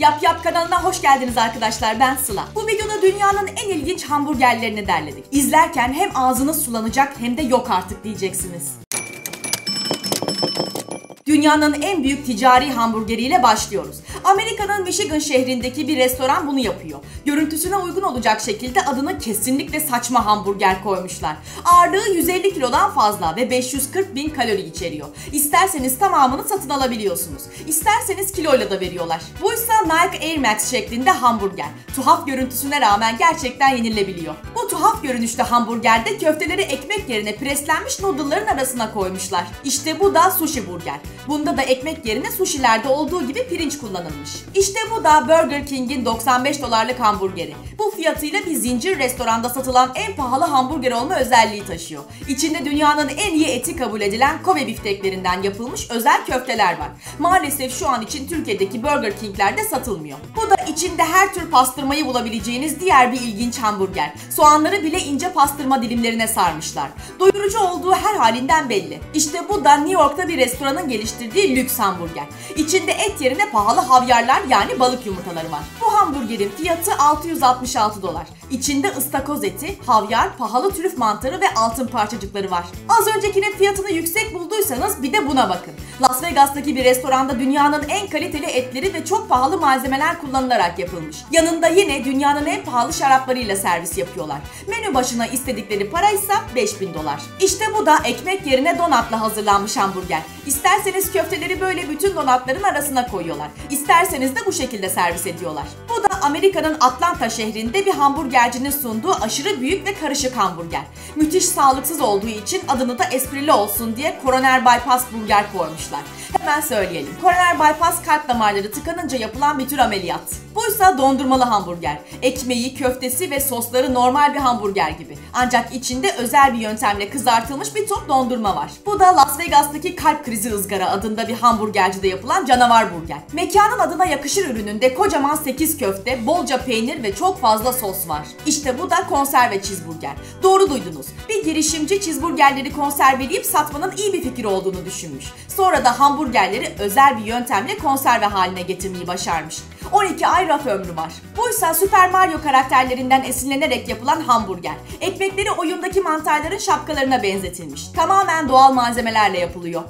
Yap Yap kanalına hoş geldiniz arkadaşlar, ben Sıla. Bu videoda dünyanın en ilginç hamburgerlerini derledik. İzlerken hem ağzınız sulanacak hem de yok artık diyeceksiniz. Dünyanın en büyük ticari hamburgeriyle başlıyoruz. Amerika'nın Michigan şehrindeki bir restoran bunu yapıyor. Görüntüsüne uygun olacak şekilde adını kesinlikle saçma hamburger koymuşlar. Ağırlığı 150 kilodan fazla ve 540 bin kalori içeriyor. İsterseniz tamamını satın alabiliyorsunuz. İsterseniz kiloyla da veriyorlar. Buysa Nike Air Max şeklinde hamburger. Tuhaf görüntüsüne rağmen gerçekten yenilebiliyor. Bu tuhaf görünüşlü hamburgerde köfteleri ekmek yerine preslenmiş noodle'ların arasına koymuşlar. İşte bu da sushi burger. Bunda da ekmek yerine suşilerde olduğu gibi pirinç kullanılmış. İşte bu da Burger King'in 95 dolarlık hamburgeri. Bu fiyatıyla bir zincir restoranda satılan en pahalı hamburger olma özelliği taşıyor. İçinde dünyanın en iyi eti kabul edilen Kobe bifteklerinden yapılmış özel köfteler var. Maalesef şu an için Türkiye'deki Burger King'lerde satılmıyor. Bu da içinde her tür pastırmayı bulabileceğiniz diğer bir ilginç hamburger. Soğanları bile ince pastırma dilimlerine sarmışlar. Doyurucu olduğu her halinden belli. İşte bu da New York'ta bir restoranın geliştirdiği lüks hamburger. İçinde et yerine pahalı havyarlar yani balık yumurtaları var. Bu hamburgerin fiyatı 666 dolar. İçinde ıstakoz eti, havyar, pahalı trüf mantarı ve altın parçacıkları var. Az öncekinin fiyatını yüksek bulduysanız bir de buna bakın. Las Vegas'taki bir restoranda dünyanın en kaliteli etleri ve çok pahalı malzemeler kullanılarak yapılmış. Yanında yine dünyanın en pahalı şaraplarıyla servis yapıyorlar. Menü başına istedikleri para ise 5000 dolar. İşte bu da ekmek yerine donatla hazırlanmış hamburger. İsterseniz köfteleri böyle bütün donatların arasına koyuyorlar. İsterseniz de bu şekilde servis ediyorlar. Bu da Amerika'nın Atlanta şehrinde bir hamburgercinin sunduğu aşırı büyük ve karışık hamburger. Müthiş sağlıksız olduğu için adını da esprili olsun diye Koroner Bypass Burger koymuşlar. Hemen söyleyelim. Koroner Bypass kalp damarları tıkanınca yapılan bir tür ameliyat. Buysa dondurmalı hamburger. Ekmeği, köftesi ve sosları normal bir hamburger gibi. Ancak içinde özel bir yöntemle kızartılmış bir top dondurma var. Bu da Las Vegas'taki Kalp Krizi Izgara adında bir hamburgercide yapılan canavar burger. Mekanın adına yakışır ürününde kocaman 8 köfte, bolca peynir ve çok fazla sos var. İşte bu da konserve cheeseburger. Doğru duydunuz. Bir girişimci cheeseburgerleri konserveleyip satmanın iyi bir fikir olduğunu düşünmüş. Sonra da hamburgerleri özel bir yöntemle konserve haline getirmeyi başarmış. 12 ay raf ömrü var. Buysa Super Mario karakterlerinden esinlenerek yapılan hamburger. Ekmekleri oyundaki mantarların şapkalarına benzetilmiş. Tamamen doğal malzemelerle yapılıyor.